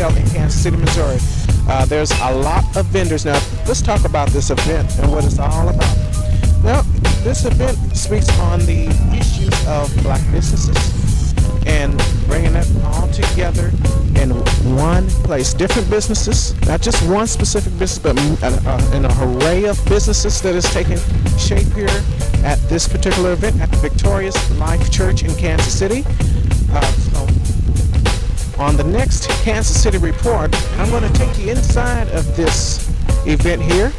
held in Kansas City, Missouri. There's a lot of vendors. Now, let's talk about this event and what it's all about. Now, this event speaks on the issues of black businesses and bringing it all together in one place. Different businesses, not just one specific business, but an array of businesses that is taking shape here at this particular event at the Victorious Life Church in Kansas City. On the next Kansas City Report, I'm going to take you inside of this event here,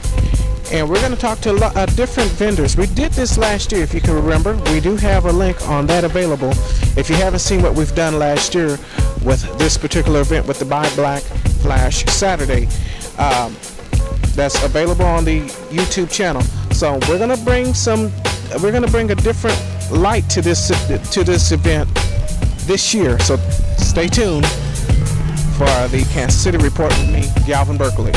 and we're going to talk to a lot of different vendors. We did this last year, if you can remember. We do have a link on that available if you haven't seen what we've done last year with this particular event with the Buy Black Flash Saturday. That's available on the YouTube channel. So we're going to bring a different light to this event this year. So stay tuned for the Kansas City Report with me, Galvin Berkeley.